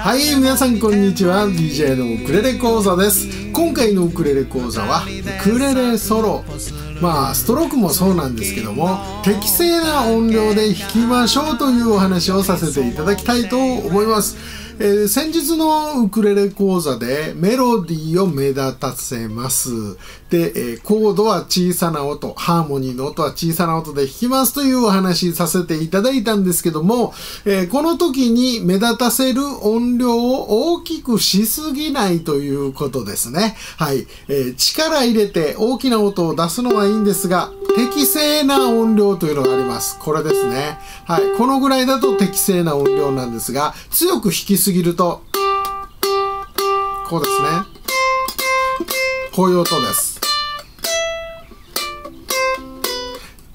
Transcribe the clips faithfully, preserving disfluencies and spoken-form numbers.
はい、皆さんこんにちは。 ビージェー のウクレレ講座です。今回のウクレレ講座はウクレレソロ、まあストロークもそうなんですけども、適正な音量で弾きましょうというお話をさせていただきたいと思います。えー、先日のウクレレ講座でメロディーを目立たせます。で、えー、コードは小さな音、ハーモニーの音は小さな音で弾きますというお話させていただいたんですけども、えー、この時に目立たせる音量を大きくしすぎないということですね。はい。えー、力入れて大きな音を出すのはいいんですが、適正な音量というのがあります。これですね。はい。このぐらいだと適正な音量なんですが、強く弾きすぎすぎるとこうですね、こういう音です。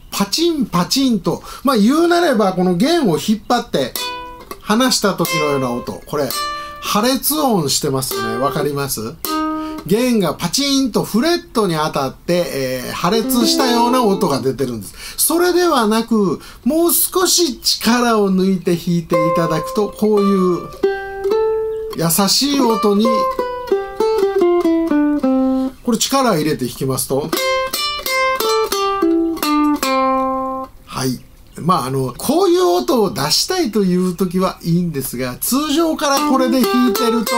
パチンパチンと、まあ言うなればこの弦を引っ張って離した時のような音、これ破裂音してますよね。わかります？弦がパチンとフレットに当たって、えー、破裂したような音が出てるんです。それではなく、もう少し力を抜いて弾いていただくと、こういう優しい音に、これ力入れて弾きますと、はい。まああの、こういう音を出したいという時はいいんですが、通常からこれで弾いてると、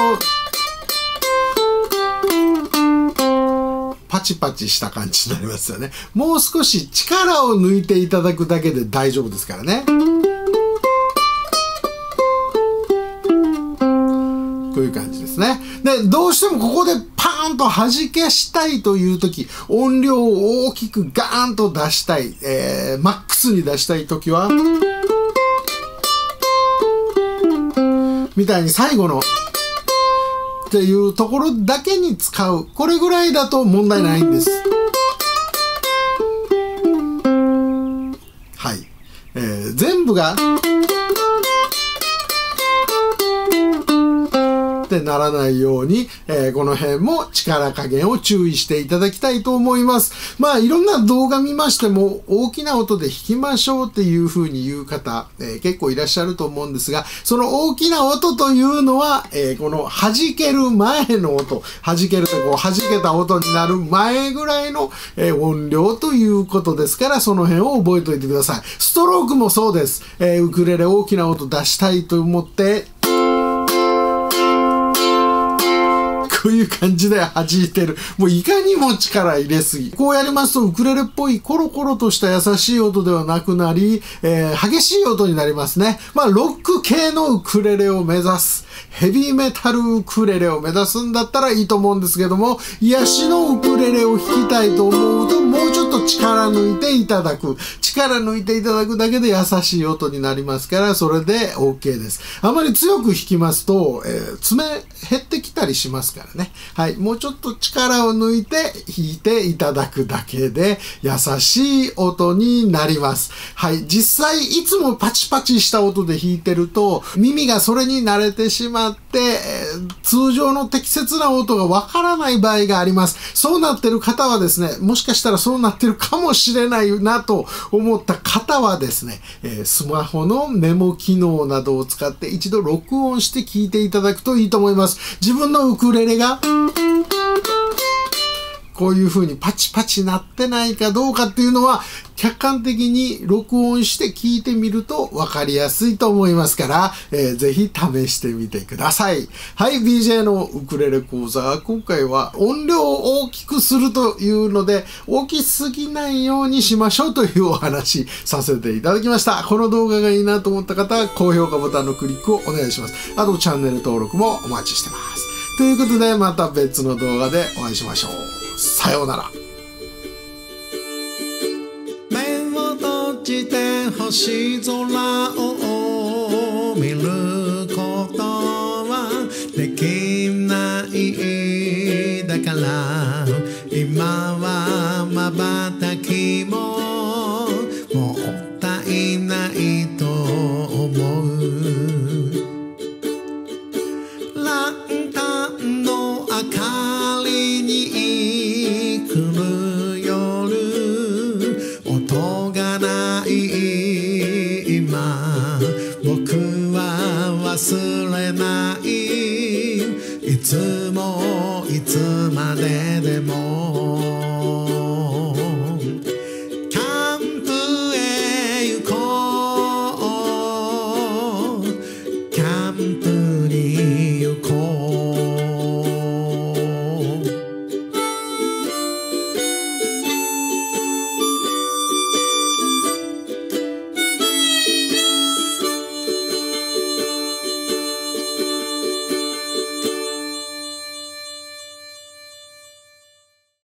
パチパチした感じになりますよね。もう少し力を抜いていただくだけで大丈夫ですからね。という感じですね。で、どうしてもここでパーンと弾けしたいという時、音量を大きくガーンと出したい、えー、マックスに出したい時は、みたいに最後のっていうところだけに使う。これぐらいだと問題ないんです。はい。えー、全部がってならないように、えー、この辺も力加減を注意していただきたいと思います。まあ、いろんな動画見ましても、大きな音で弾きましょうっていう風に言う方、えー、結構いらっしゃると思うんですが、その大きな音というのは、えー、この弾ける前の音、弾けるとこう弾けた音になる前ぐらいの、えー、音量ということですから、その辺を覚えておいてください。ストロークもそうです。えー、ウクレレ大きな音出したいと思って、という感じで弾いてる。もういかにも力入れすぎ。こうやりますとウクレレっぽいコロコロとした優しい音ではなくなり、えー、激しい音になりますね。まあロック系のウクレレを目指す。ヘビーメタルウクレレを目指すんだったらいいと思うんですけども、癒しのウクレレを弾きたいと思うと、もうちょっと力抜いていただく。力抜いていただくだけで優しい音になりますから、それで オーケー です。あまり強く弾きますと、えー、爪減ってきたりしますからね。はい。もうちょっと力を抜いて弾いていただくだけで優しい音になります。はい。実際いつもパチパチした音で弾いてると耳がそれに慣れてしまって、通常の適切な音がわからない場合があります。そうなってる方はですね、もしかしたらそうなってるかもしれないなと思った方はですね、スマホのメモ機能などを使って一度録音して聞いていただくといいと思います。自分のウクレレがこういう風にパチパチ鳴ってないかどうかっていうのは客観的に録音して聞いてみると分かりやすいと思いますから、えー、ぜひ試してみてください。はい、ビージェー のウクレレ講座。今回は音量を大きくするというので、大きすぎないようにしましょうというお話させていただきました。この動画がいいなと思った方は高評価ボタンのクリックをお願いします。あとチャンネル登録もお待ちしてます。ということで、また別の動画でお会いしましょう。さようなら。目を閉じて星空を見ることはできないだから今はまばたきももったいないと思う。ランタンの明かりに来る夜、音がない今、僕は忘れない。つもいつまででも